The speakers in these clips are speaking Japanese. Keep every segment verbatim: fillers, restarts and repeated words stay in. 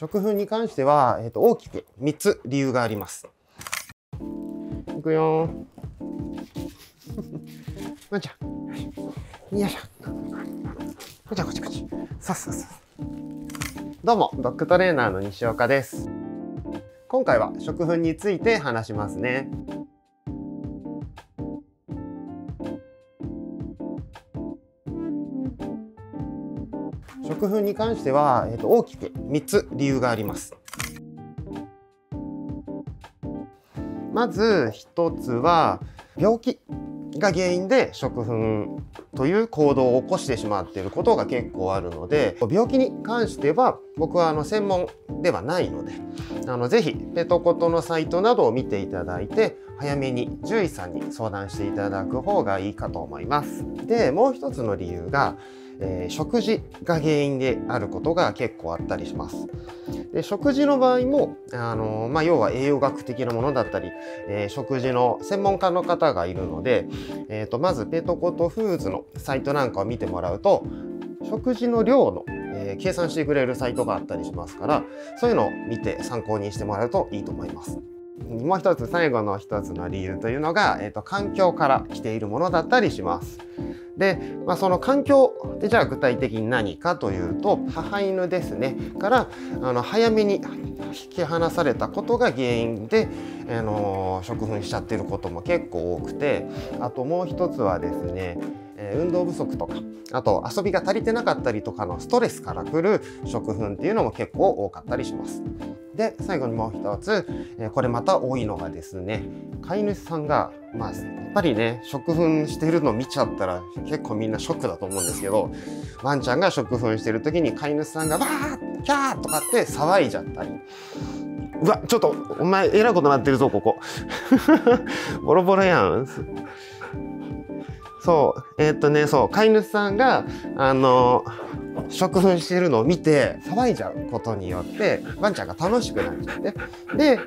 食粉に関しては、えーと、大きくみっつ理由があります。いくよー。まんちゃん。よいしょ。よいしょ。こっちこっちこっち。さっさっさ。どうも、ドッグトレーナーの西岡です。今回は食粉について話しますね。食粉に関しては、えーと、大きくみっつ理由があります。まずひとつは病気が原因で食粉という行動を起こしてしまっていることが結構あるので、病気に関しては僕はあの専門ではないので、あのぜひペトコトのサイトなどを見ていただいて、早めに獣医さんに相談していただく方がいいかと思います。で、もう一つの理由が、えー、食事が原因であることが結構あったりします。で、食事の場合も、あのーまあ、要は栄養学的なものだったり、えー、食事の専門家の方がいるので、えー、とまずペトコトフーズのサイトなんかを見てもらうと、食事の量の、えー、計算してくれるサイトがあったりしますから、そういうのを見て参考にしてもらうといいと思います。もう一つ、最後の一つの理由というのが、えー、と環境から来ているものだったりします。で、まあ、その環境ってじゃあ具体的に何かというと、母犬ですねからあの早めに引き離されたことが原因で、あのー、食粉しちゃってることも結構多くて、あともう一つはですね、運動不足とか、あと遊びが足りてなかったりとかのストレスからくる食粉っていうのも結構多かったりします。で、最後にもう一つ、これまた多いのがですね、飼い主さんが、まあ、やっぱりね、食粉してるの見ちゃったら結構みんなショックだと思うんですけど、ワンちゃんが食粉してる時に飼い主さんがバーッキャーとかって騒いじゃったり。うわ、ちょっとお前えらいことなってるぞここボロボロやん。そうえー、っとねそう飼い主さんがあの食粉してるのを見て騒いじゃうことによって、ワンちゃんが楽しくなっちゃって、で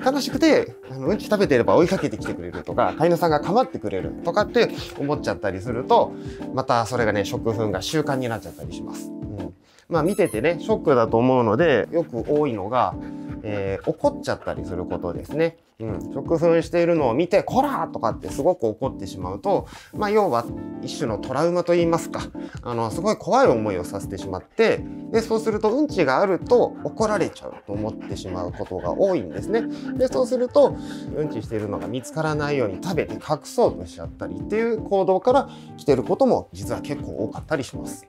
楽しくてあのうんち食べてれば追いかけてきてくれるとか、飼い主さんが構ってくれるとかって思っちゃったりすると、またそれがね、食粉が習慣になっちゃったりします。うん、まあ見ててね、ショックだと思うので、よく多いのが、えー、怒っちゃったりすることですね。うん、食粉しているのを見て「こら!」とかってすごく怒ってしまうと、まあ、要は一種のトラウマといいますか、あのすごい怖い思いをさせてしまって、でそうするとうんちがあると怒られちゃうと思ってしまうことが多いんですね。でそうするとうんちしているのが見つからないように食べて隠そうとしちゃったりっていう行動から来てることも実は結構多かったりします。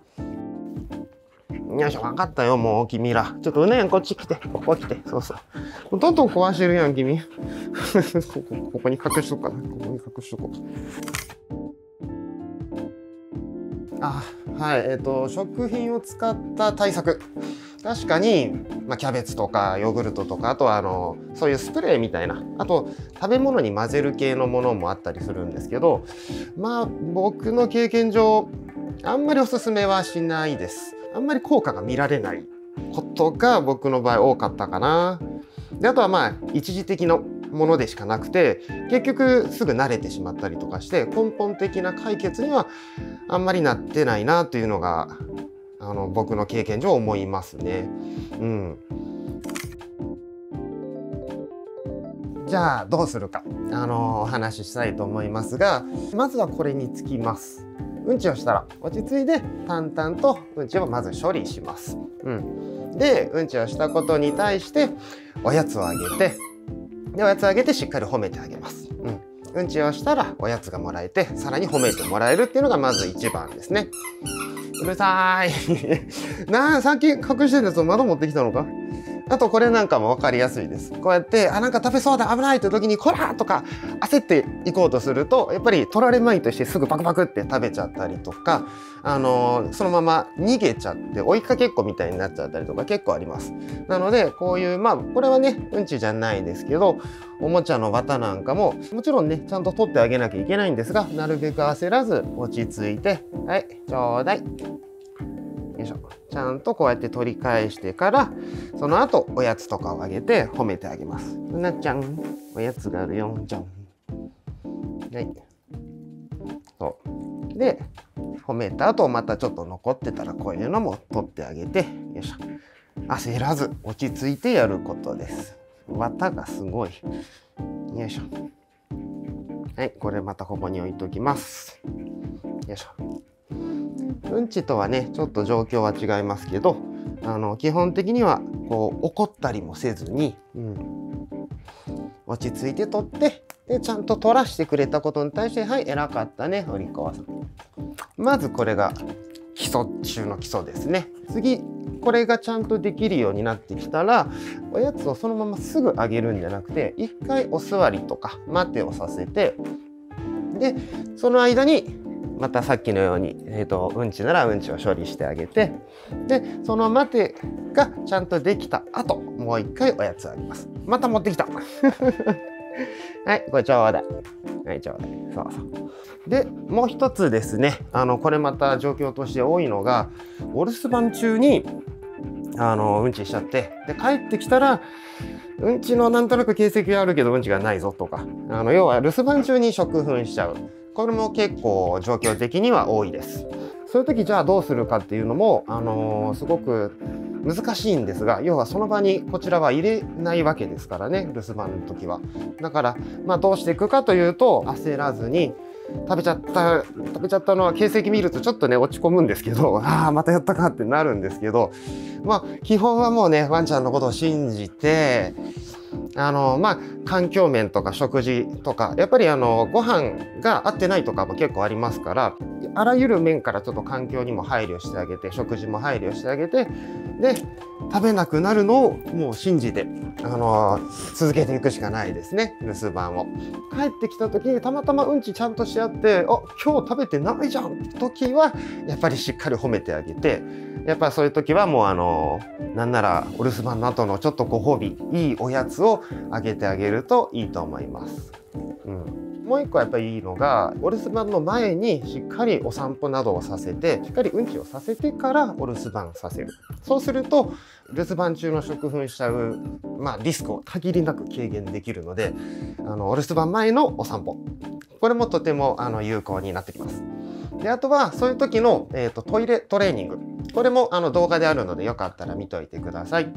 よいしょ、分かったよ、もう君ら。ちょっとね、こっち来て、ここ来て、そうそう。どんどん壊してるやん、君。ここ、ここに隠しとこうかな、ここに隠しとこう。あ、はい、えっと、食品を使った対策。確かに、まあ、キャベツとかヨーグルトとか、あとはあのそういうスプレーみたいな、あと食べ物に混ぜる系のものもあったりするんですけど、まあ僕の経験上、あんまりおすすめはしないです。あんまり効果が見られないことが僕の場合多かったかな。であとはまあ一時的なものでしかなくて、結局すぐ慣れてしまったりとかして、根本的な解決にはあんまりなってないなというのがあの僕の経験上思いますね。うん、じゃあどうするかあのお話ししたいと思いますが、まずはこれにつきます。うんちをしたら落ち着いて淡々とうんちをまず処理します。うん、でうんちをしたことに対しておやつをあげて、でおやつをあげてしっかり褒めてあげます。うん、うんちをしたらおやつがもらえて、さらに褒めてもらえるっていうのがまず一番ですね。うるさーいなあ、さっき隠してるやつを窓持ってきたのか。あとこれなんかも分かりやすいです。こうやってあなんか食べそうだ危ないって時に「こら!」とか焦っていこうとすると、やっぱり取られまいとしてすぐパクパクって食べちゃったりとか、あのー、そのまま逃げちゃって追いかけっこみたいになっちゃったりとか結構あります。なのでこういうまあこれはねうんちじゃないですけど、おもちゃの綿なんかももちろんねちゃんと取ってあげなきゃいけないんですが、なるべく焦らず落ち着いて「はいちょうだい」よいしょ。ちゃんとこうやって取り返してから、その後おやつとかをあげて褒めてあげます。うなちゃんおやつがあるよんちゃん、はい、そうで褒めた後またちょっと残ってたらこういうのも取ってあげて、よいしょ焦らず落ち着いてやることです。綿がすごい。よいしょ。はい、これまたここに置いときます。よいしょ。うんちとはねちょっと状況は違いますけど、あの基本的にはこう怒ったりもせずに、うん、落ち着いて取って、でちゃんと取らしてくれたことに対して「はい偉かったね堀川さん」。まずこれが基礎中の基礎ですね。次これがちゃんとできるようになってきたら、おやつをそのまますぐあげるんじゃなくて、一回お座りとか待てをさせて、でその間にまたさっきのように、えーと、うんちならうんちを処理してあげて、でその待てがちゃんとできた後、もう一回おやつあげます。また持ってきたはいこれちょうだい、はいちょうだい、そうそう。でもう一つですね、あのこれまた状況として多いのが、お留守番中にあのうんちしちゃって、で帰ってきたらうんちのなんとなく形跡があるけどうんちがないぞとか、あの要は留守番中に食粉しちゃう。これも結構状況的には多いです。そういう時じゃあどうするかっていうのも、あのー、すごく難しいんですが、要はその場にこちらは入れないわけですからね、留守番の時は。だから、まあ、どうしていくかというと、焦らずに食べちゃった食べちゃったのは形跡見るとちょっとね落ち込むんですけど、ああまたやったかってなるんですけど、まあ基本はもうねワンちゃんのことを信じて。あのまあ、環境面とか食事とか、やっぱりあのご飯が合ってないとかも結構ありますから、あらゆる面からちょっと環境にも配慮してあげて、食事も配慮してあげて、で食べなくなるのをもう信じて、あの続けていくしかないですね、留守番を。帰ってきた時にたまたまうんちちゃんとしあって、あ今日食べてないじゃんって時はやっぱりしっかり褒めてあげて。やっぱそういう時はもうあのなんならお留守番の後のちょっとご褒美、いいおやつをあげてあげるといいと思います。うん、もう一個やっぱりいいのが、お留守番の前にしっかりお散歩などをさせて、しっかりうんちをさせてからお留守番させる。そうすると留守番中の食粉しちゃう、まあ、リスクを限りなく軽減できるので、あのお留守番前のお散歩、これもとてもあの有効になってきます。であとはそういう時の、えーと、トイレトレーニング。これもあの動画であるので、よかったら見といてください。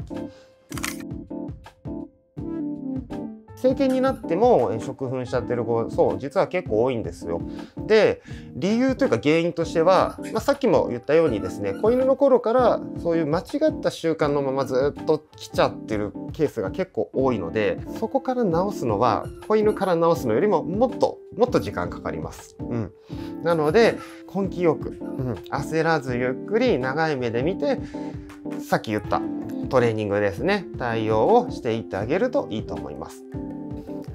成犬になっても食粉しちゃってる子、そう実は結構多いんですよ。で理由というか原因としては、まあ、さっきも言ったようにですね、子犬の頃からそういう間違った習慣のままずっと来ちゃってるケースが結構多いので、そこから治すのは子犬から治すのよりももっともっと時間かかります。うん、なので根気よく、うん、焦らずゆっくり長い目で見て、さっき言ったトレーニングですね、対応をしていってあげるといいと思います。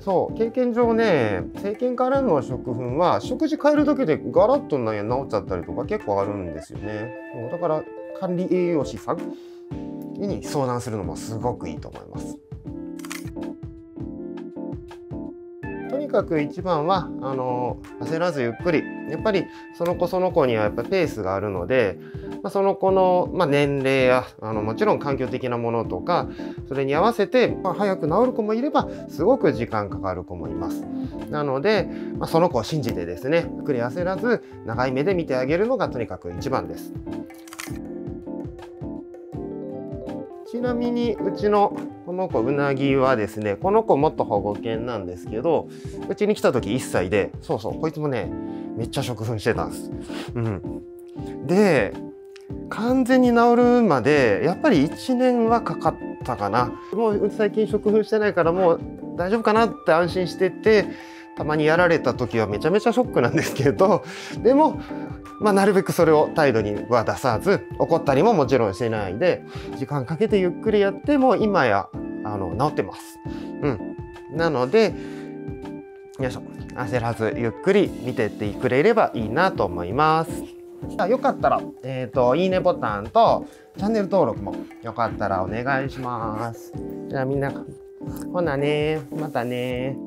そう経験上ね、成犬からの食粉は食事変えるだけでガラッと治っちゃったりとか結構あるんですよね。だから管理栄養士さんに相談するのもすごくいいと思います。とにかく一番はあの焦らずゆっくり、やっぱりその子その子にはやっぱペースがあるので、まあ、その子の、まあ、年齢やあのもちろん環境的なものとか、それに合わせて、まあ、早く治る子もいればすごく時間かかる子もいます。なので、まあ、その子を信じてですね、ゆっくり焦らず長い目で見てあげるのがとにかく一番です。ちなみにうちのこの子うなぎはですね、この子もっと保護犬なんですけど、うちに来た時いっさいで、そうそうこいつもねめっちゃ食粉してたんです。うん、で完全に治るまでやっぱりいちねんはかかったかな。もう最近食粉してないからもう大丈夫かなって安心してて、たまにやられた時はめちゃめちゃショックなんですけど、でもまあ、なるべくそれを態度には出さず、怒ったりももちろんしないで、時間かけてゆっくりやっても今やあの治ってます。うん、なのでよいしょ、焦らずゆっくり見てってくれればいいなと思います。よかったら、えーと、いいねボタンとチャンネル登録もよかったらお願いします。じゃあみんな、ほなね、またね。